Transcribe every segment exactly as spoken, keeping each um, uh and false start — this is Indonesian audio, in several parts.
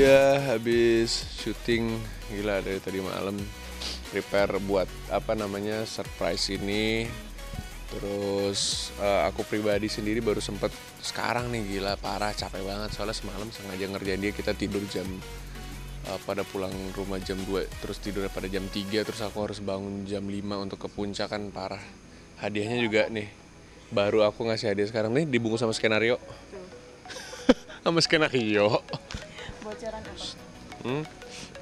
Iya, habis syuting gila dari tadi malam, prepare buat apa namanya surprise ini. Terus uh, aku pribadi sendiri baru sempet sekarang nih, gila parah, capek banget soalnya semalam sengaja ngerjain dia. Kita tidur jam uh, pada pulang rumah jam dua, terus tidur pada jam tiga, terus aku harus bangun jam lima untuk ke puncak, kan parah. Hadiahnya juga nih, baru aku ngasih hadiah sekarang nih, dibungkus sama skenario. Sama skenario. Bocoran apa? Hmm,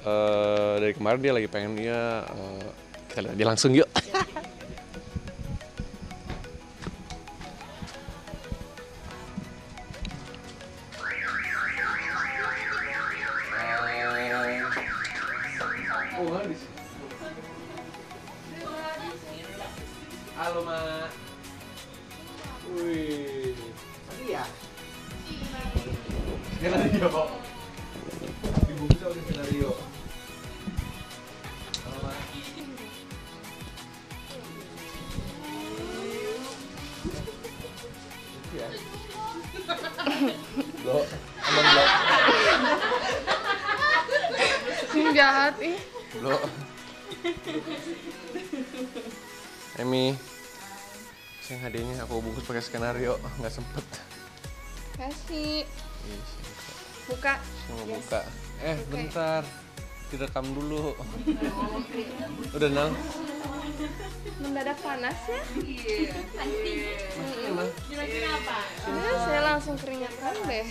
uh, dari kemarin dia lagi pengen, ya uh, kita lihat dia langsung yuk. Oh, habis. Halo, Ma. Wih. Iya. Skenario kok. Dibungkus oleh skenario. Halo, Ma. Iya. Lo, aman lo. Jahat ih. Lo. Emi. Yang hadiahnya aku bungkus pakai skenario, nggak sempet. Kasih. Buka. Mau yes. Buka. Eh, okay. Bentar. Direkam dulu. Udah nang. Mendadak panas ya? Iya. Kira-kira apa? Nah, saya langsung keringetan deh.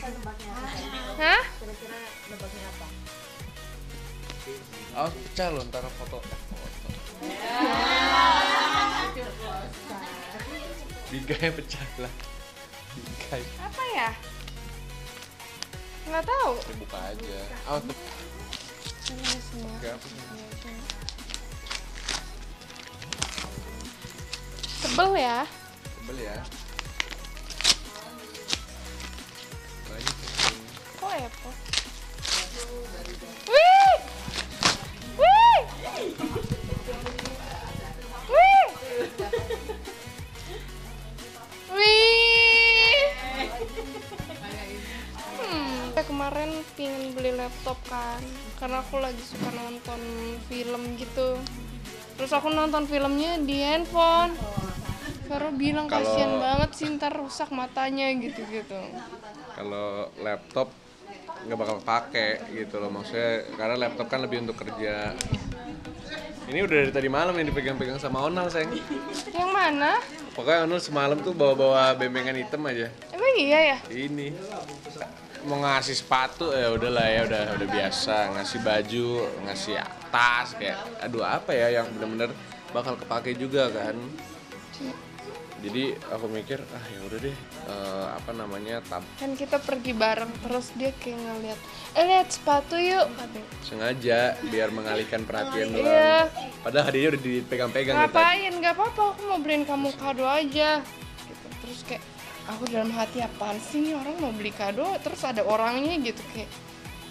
Hah? Kira-kira nebaknya apa? Oh, pecah loh, ntar foto. Bingkai pecah lah. Bingkai. Apa ya? Nggak tahu. Buka aja. Oh, tuh. Tebel ya? Tebel ya? Kok apa? Wih! Wih! Wih! Wih! Hmm, kemarin pingin beli laptop kan, karena aku lagi suka nonton film gitu. Terus aku nonton filmnya di handphone. Vero bilang kasihan banget sih, ntar rusak matanya gitu-gitu. Kalau laptop nggak bakal pakai gitu loh, maksudnya karena laptop kan lebih untuk kerja. Ini udah dari tadi malam yang dipegang-pegang sama Onal, sayang. Yang mana? Pokoknya Onal semalam tuh bawa-bawa bembengan hitam aja. Emang iya ya? Ini mau ngasih sepatu ya udahlah ya, udah udah biasa, ngasih baju, ngasih tas, kayak aduh apa ya yang bener-bener bakal kepake juga kan. Jadi aku mikir, ah ya udah deh, uh, apa namanya, tab. Kan kita pergi bareng, terus dia kayak ngeliat, eh lihat sepatu yuk. Sengaja, biar mengalihkan perhatian doang. Iya. Padahal hadiahnya udah dipegang-pegang. Ngapain, nggak apa-apa, aku mau beliin kamu kado aja. Gitu. Terus kayak, aku dalam hati apaan sih nih orang mau beli kado, terus ada orangnya gitu kayak,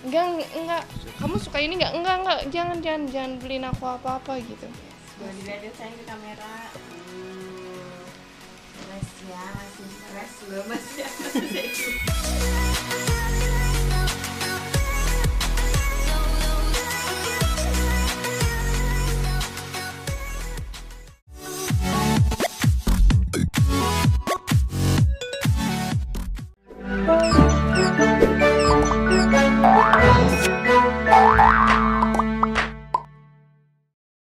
enggak, enggak, kamu suka ini enggak, enggak, enggak, jangan, jangan, jangan beliin aku apa-apa gitu. Gua dilihatin sayang di kamera. Ya, masih stres loh, masih, masih